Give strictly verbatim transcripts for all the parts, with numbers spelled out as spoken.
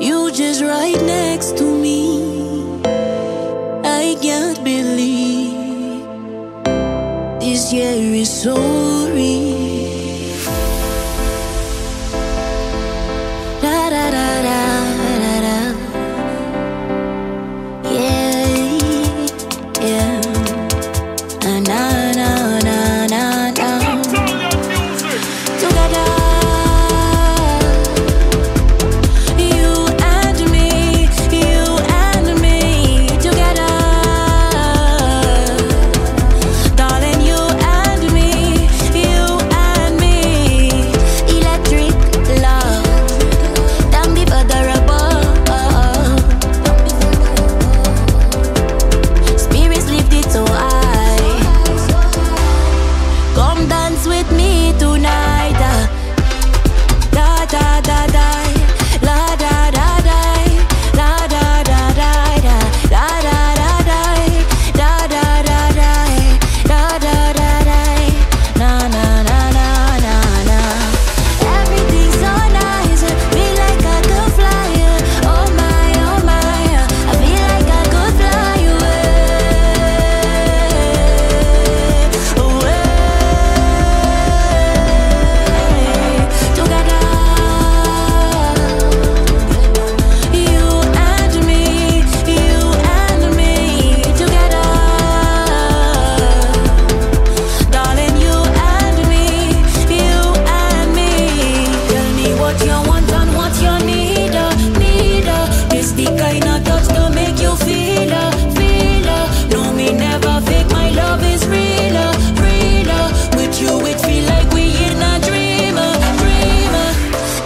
you just right next to me. I can't believe this year is so real. Da da da da da da. Yeah, yeah. Na na na na na na. Stop all your music.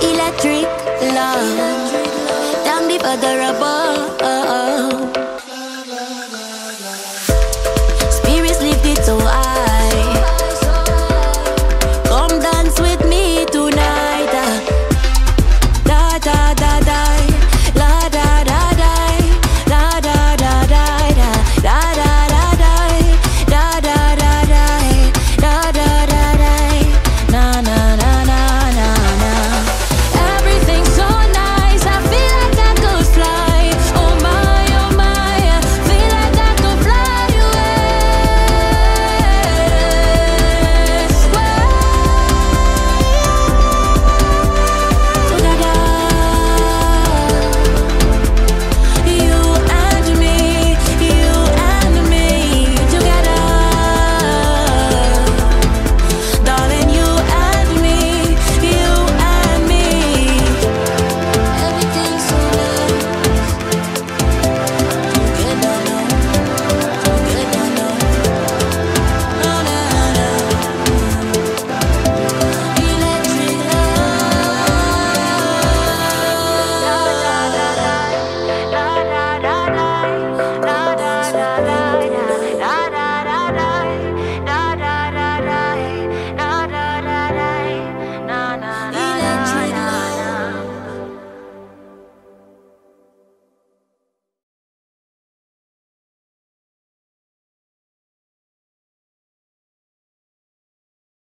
Electric love, damn the other above.